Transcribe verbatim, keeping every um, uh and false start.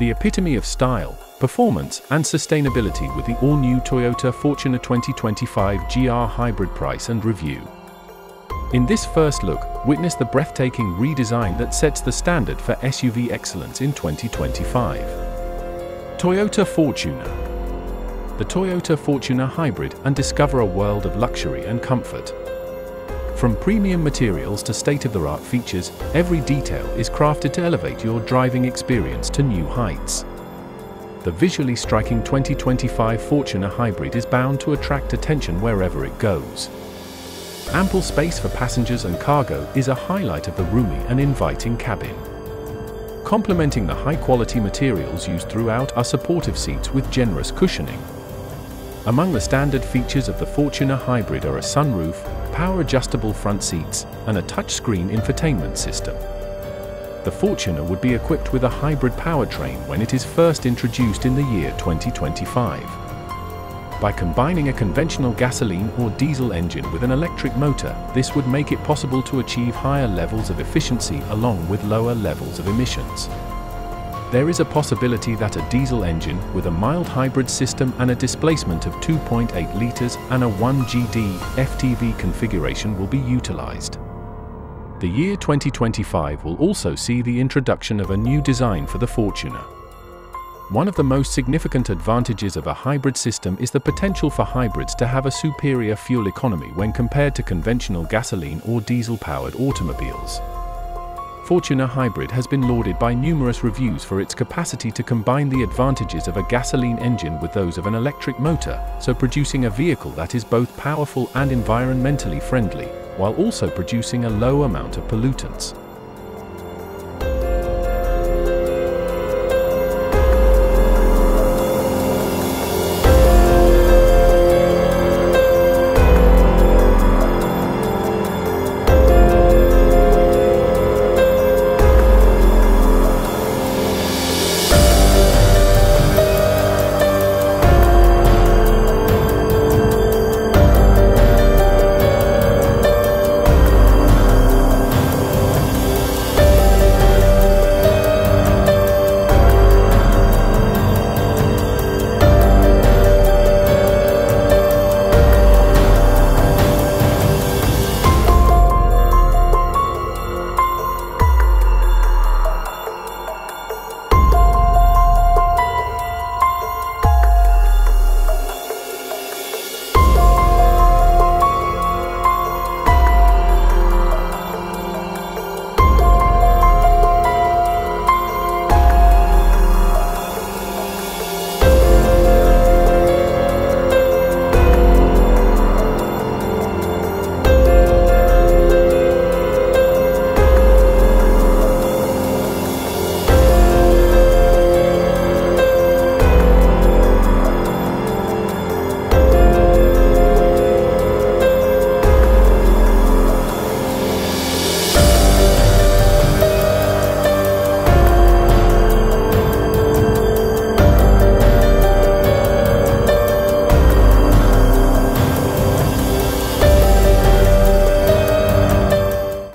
the epitome of style, performance, and sustainability with the all-new Toyota Fortuner twenty twenty-five G R Hybrid. Price and review. In this first look, witness the breathtaking redesign that sets the standard for S U V excellence in twenty twenty-five. Toyota Fortuner. The Toyota Fortuner Hybrid, and discover a world of luxury and comfort. From premium materials to state-of-the-art features, every detail is crafted to elevate your driving experience to new heights. The visually striking twenty twenty-five Fortuner Hybrid is bound to attract attention wherever it goes. Ample space for passengers and cargo is a highlight of the roomy and inviting cabin. Complementing the high-quality materials used throughout are supportive seats with generous cushioning. Among the standard features of the Fortuner Hybrid are a sunroof, power-adjustable front seats, and a touchscreen infotainment system. The Fortuner would be equipped with a hybrid powertrain when it is first introduced in the year twenty twenty-five. By combining a conventional gasoline or diesel engine with an electric motor, this would make it possible to achieve higher levels of efficiency along with lower levels of emissions. There is a possibility that a diesel engine with a mild hybrid system and a displacement of two point eight liters and a one G D F T V configuration will be utilized. The year twenty twenty-five will also see the introduction of a new design for the Fortuner. One of the most significant advantages of a hybrid system is the potential for hybrids to have a superior fuel economy when compared to conventional gasoline or diesel-powered automobiles. Fortuner Hybrid has been lauded by numerous reviews for its capacity to combine the advantages of a gasoline engine with those of an electric motor, so producing a vehicle that is both powerful and environmentally friendly, while also producing a low amount of pollutants.